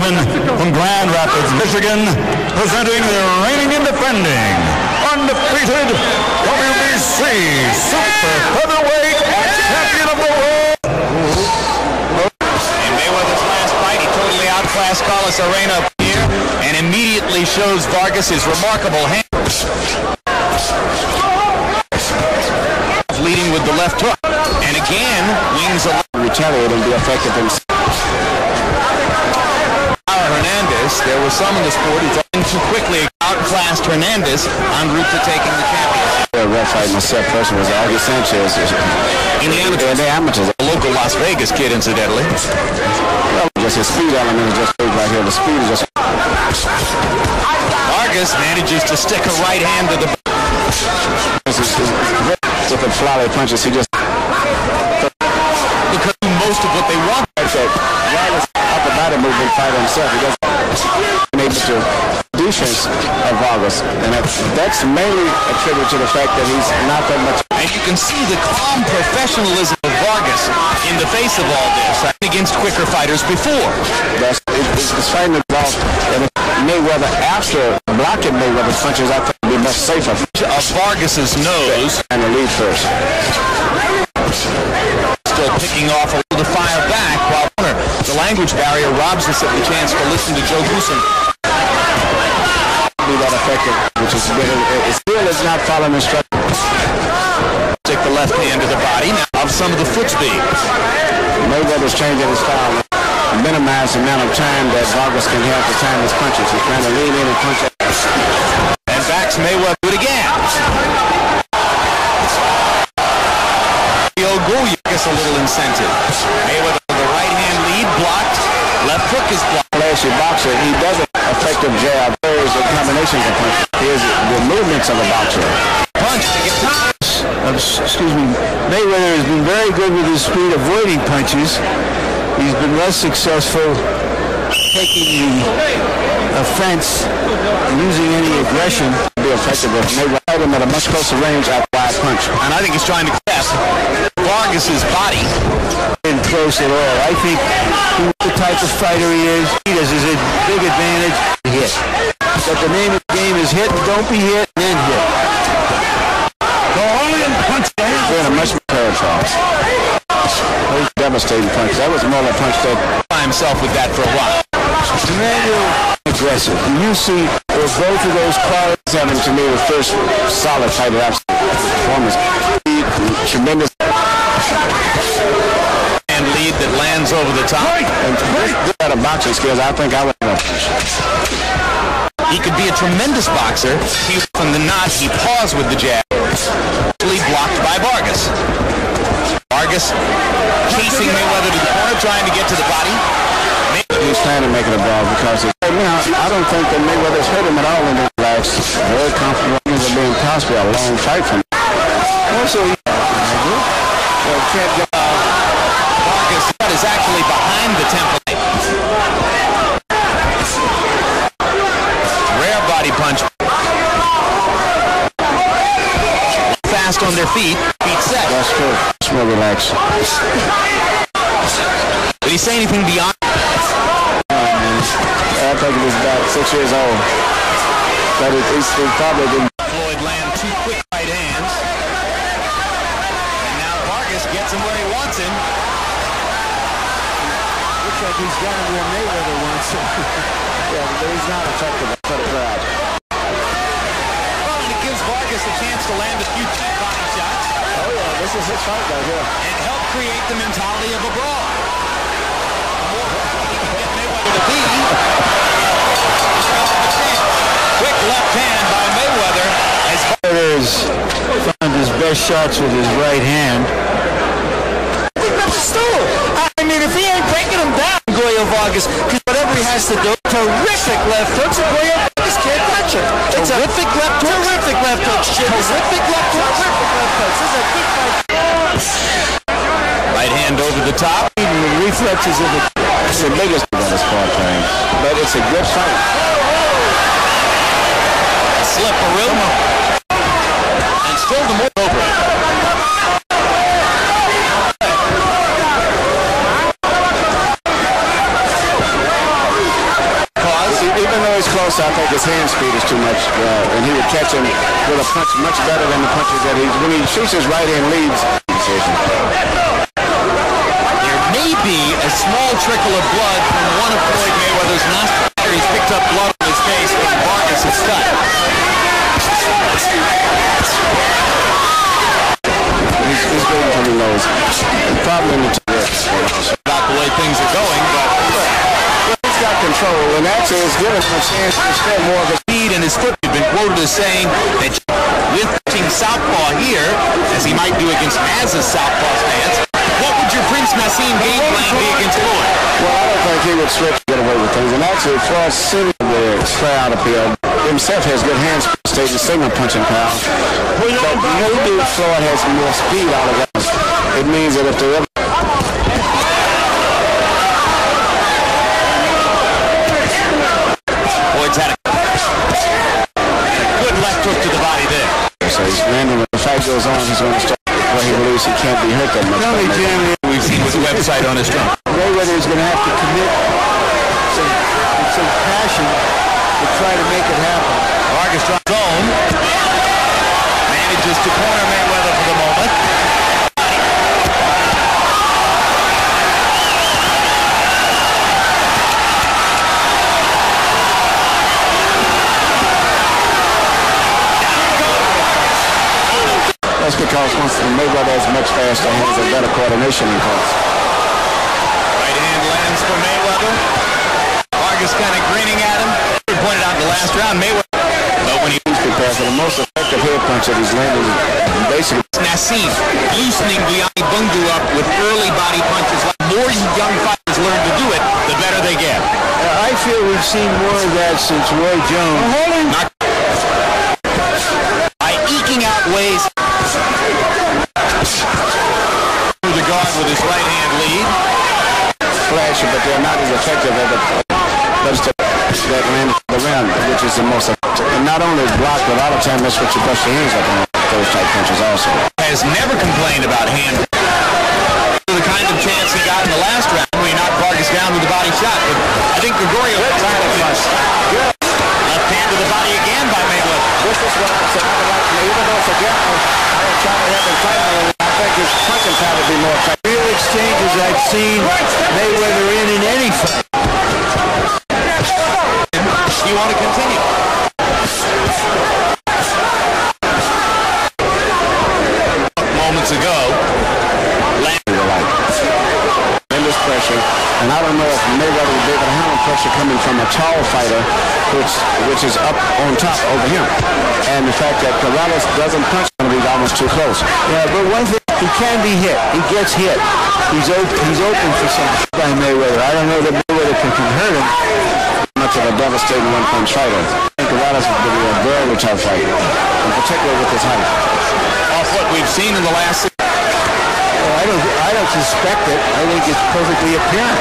gentlemen, from Grand Rapids, Michigan, presenting their reigning and defending, undefeated WBC Super Featherweight Champion of the World. In Mayweather's last fight, he totally outclassed Carlos Arena up here and immediately shows Vargas his remarkable hand. Leading with the left hook, and again, wings a retaliate and be effective himself. There was some in the sport who too quickly outclassed Hernandez en route to taking the championship. The rough fight in the set person was Argus Sanchez. In the amateurs, a local Las Vegas kid, incidentally. Well, just his speed element is just right here. The speed is just. Argus manages to stick a right hand to the. With the flawless punches, he just. Because most of what they want. Argus up the body movement fight himself. He doesn't. Defense of Vargas, and that's mainly attributed to the fact that he's not that much. And you can see the calm professionalism of Vargas in the face of all this against quicker fighters before. It's fighting the ball, and Mayweather after blocking Mayweather's punches, I think would be much safer. Of Vargas's nose and the lead first. Still picking off a little to fire back while the language barrier robs us of the chance to listen to Joe Goosin. That effective, which is still is not following instructions. Take the left hand to the body of some of the foot speed. Mayweather's changing his style, minimize the amount of time that Vargas can have to time his punches. He's trying to lean in and punch out. And backs Mayweather do it again. Goyo gets a little incentive. Mayweather with the right hand lead blocked. Left hook is blocked. Flashy boxer, he does an effective jab. Combinations of punches. Here's the movements of a boxer. Punch to get punch. Excuse me. Mayweather has been very good with his speed, avoiding punches. He's been less successful taking the offense, using any aggression. Be effective if Mayweather had him at a much closer range out by a punch. And I think he's trying to grasp Vargas's body. Been close at all. I think he's the type of fighter he is. He does his big advantage to hit. But the name of the game is hit, don't be hit, and then hit. Go only and punch the head. They're in a much more terrible. Devastating punch. That was more than a punch that by himself with that for a while. Manual aggressive. And you see both of those qualities on him to me the first solid fighter performance. Tremendous. And lead that lands over the top. Right. And good at a boxing skills, I think I would have punch. He could be a tremendous boxer. He from the knot, he paws with the jab. Blocked by Vargas. Vargas chasing Mayweather to the corner, trying to get to the body. He's trying to make it a ball because right now, I don't think that Mayweather's hurt him at all in his life. Very confident of being possibly a long fight from him. Also, Vargas is actually behind the temple. Punch. Fast on their feet. Feet set. That's good. It's more relaxed. Did he say anything beyond? I think he was about 6 years old. But he probably didn't. Floyd land two quick right hands. And now Vargas gets him where he wants him. Looks like he's got him where Mayweather wants him. Yeah, but he's not effective for the crowd. Vargas a chance to land a few cheap body shots. Oh yeah, this is his fight right here. And help create the mentality of a brawl. Get Mayweather to be. Quick left hand by Mayweather. As Mayweather has found his best shots with his right hand. I mean, if he ain't breaking him down, Goyo Vargas, because whatever he has to do, terrific left hooks and Goyo Vargas can't touch him. It's terrific a left hook. Left hook, terrific left hook, terrific left hook. This is a big fight. Right hand over the top. Even the reflexes of the... It's the biggest of this ball game. But it's a good fight. A slip a real one. And still the move over. also, I think his hand speed is too much, and he would catch him with a punch much better than the punches that he's, when he shoots his right hand leads. There may be a small trickle of blood from one of Floyd Mayweather's nostrils. He's picked up blood on his face, and Vargas is stuck. He's going from the lows, and probably in the top. Not the way things are going, but he's got control, and actually it's given him a chance to spend more of a speed, and his foot has been quoted as saying that with southpaw here, as he might do against Naz's southpaw stance, what would your Prince Nassim game plan be against Floyd? Well, I don't think he would switch to get away with things, and actually Floyd seemed to clear out of field. Himself has good hands, stage and single punching power, but maybe Floyd has more speed out of us. It means that if they ever Floyd's had a good left hook to the body there. So he's landing, when the fight goes on, he's going to start before he believes he can't be hurt that much. No, he can't. We've seen his website on his trunk. Mayweather is going to have to commit some passion to try to make it happen. Argus drops home, manages to corner Mayweather for the moment. That's because once Mayweather has much faster hands and better coordination in course. Right hand lands for Mayweather. Vargas kind of grinning at him. He pointed out in the last round, Mayweather. But when he's prepared for the most effective head punch that he's landed, basically. Nassim loosening Gianni Bungu up with early body punches. Like more young fighters learn to do it, the better they get. I feel we've seen more of that since Roy Jones. Not by eking out ways. Through the guard with his right hand lead. Flash, but they're not as effective as that land the round, which is the most effective. And not only is blocked, but a lot of time that's what you brush your hands up on those type punches also. Has never complained about hand. The kind of chance he got in the last round when he knocked Vargas down with the body shot. But I think Gregorio Corrales. Left hand to the body again by Mayweather. This is what I'm saying. Even though it's a gap, I'm trying to have him fight on it. I think his punching power would be more effective. Real exchanges I've seen Mayweather in any fight. You want to continue? Moments ago, tremendous pressure, and I don't know if Mayweather would be able to handle pressure coming from a tall fighter, which is up on top over him, and the fact that Corrales doesn't punch him, he's almost too close. Yeah, but one thing, he can be hit. He gets hit. He's open for something by Mayweather. I don't know that Mayweather can hurt him. Much of a devastating one-punch fighter. I think Corrales would be a very tough fighter, in particular with his height. Off what we've seen in the last. Well, I don't suspect it. I think it's perfectly apparent.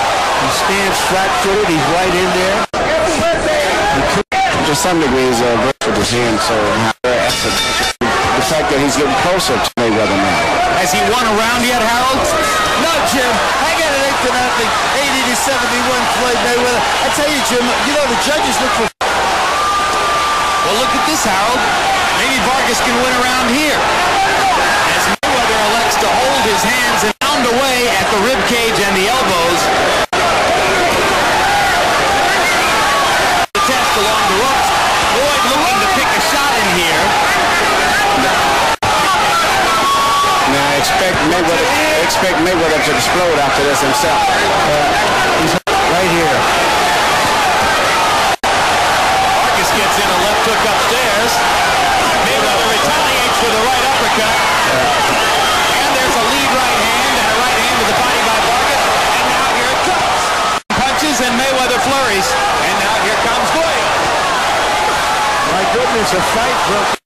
He stands flat-footed. He's right in there. To some degree, he's with his hand, so very active. The fact that he's getting closer to Mayweather now. Has he won a round yet, Harold? No, Jim. I got an 8-0, 80-71 Floyd Mayweather. I tell you, Jim, you know the judges look for. Well, look at this, Harold. Maybe Vargas can win around here. As Mayweather elects to hold his hands and pound away at the rib cage and the elbows. The test along the ropes. Floyd looking to pick a shot in here. Now I expect Mayweather to explode after this himself. He's right here. Marcus gets in a left hook upstairs. Mayweather retaliates with a right uppercut. And there's a lead right hand and a right hand to the body by Vargas. And now here it comes. Punches and Mayweather flurries. And now here comes Floyd. My goodness, a fight broke.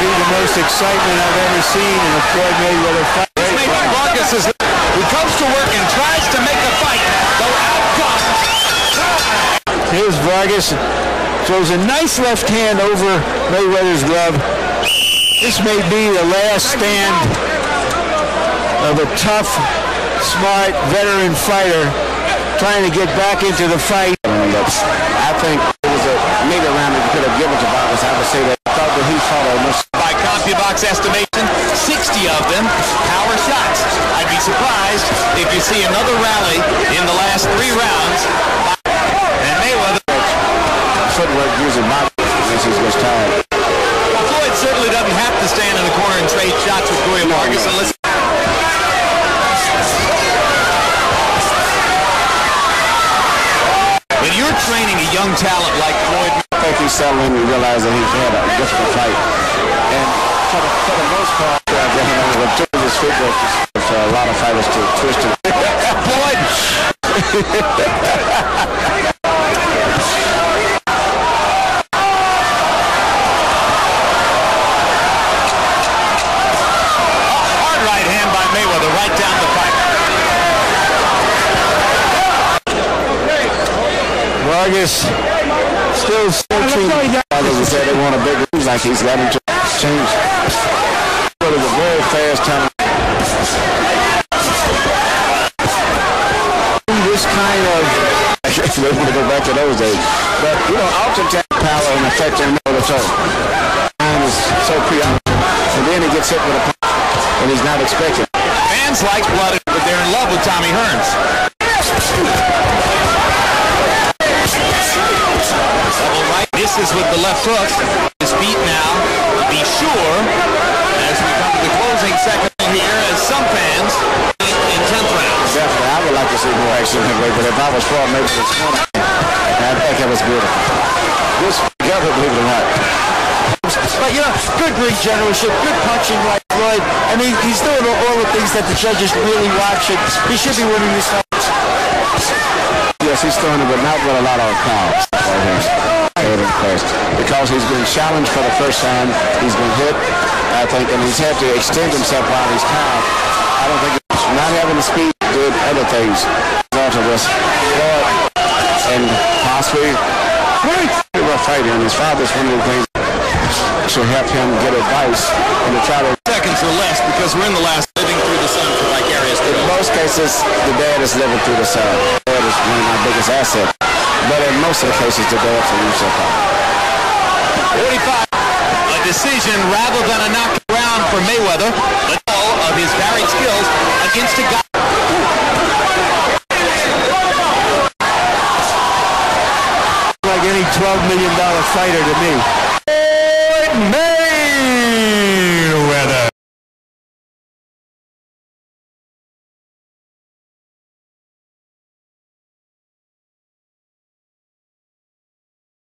be the most excitement I've ever seen in a Floyd Mayweather fight. Vargas is who comes to work and tries to make the fight, though outgunned. Here's Vargas, throws a nice left hand over Mayweather's glove. This may be the last stand of a tough, smart, veteran fighter trying to get back into the fight. I think it was maybe a round that we could have given to Vargas. I would say that I thought that he fought almost. By CompuBox estimation, 60 of them power shots. I'd be surprised if you see another rally in the last three rounds. And Mayweather. Footwork using my since he was tired. Well, Floyd certainly doesn't have to stand in the corner and trade shots with Goyo Vargas unless. Training a young talent like Floyd. I think he settled in and realized that he had a difficult fight. And for the most part, his footwork is for a lot of fighters to twist it. Floyd! Hard right hand by Mayweather, right down the pipe. Vargas still searching. Others said they want a big move like he's got him to change. But it was a very fast time. This kind of, I guess they want to go back to those days. But you know, oftentimes power and effect in the toe. Time is so preoccupied, and then he gets hit with a punch, and he's not expected. Fans like blood, but they're in love with Tommy Hearns. This is with the left hook. His beat now. Be sure, as we come to the closing second here, as some fans in 10th round. Definitely, I would like to see more action anyway, but if I was Floyd Mayweather, I think it was beautiful. This together, believe it or not. But you know, good ring generalship, good punching like Floyd. I mean, he's doing all the things that the judges really watch. He should be winning this fight. Yes, he's throwing it, but not with a lot of power. Because he's been challenged for the first time, he's been hit, I think, and he's had to extend himself while he's tired. I don't think it's not having the speed to do other things. After this, and possibly a rough fighter, and his father's one of the things that should help him get advice and to try to. Seconds or less, because we're in the last living through the sun for vicarious. In most cases, the dad is living through the sun. The dad is one of my biggest assets. But in most of the cases, the dad is living so far. 45, a decision rather than a knockdown for Mayweather. The goal of his varied skills against a guy. Like any $12 million fighter to me.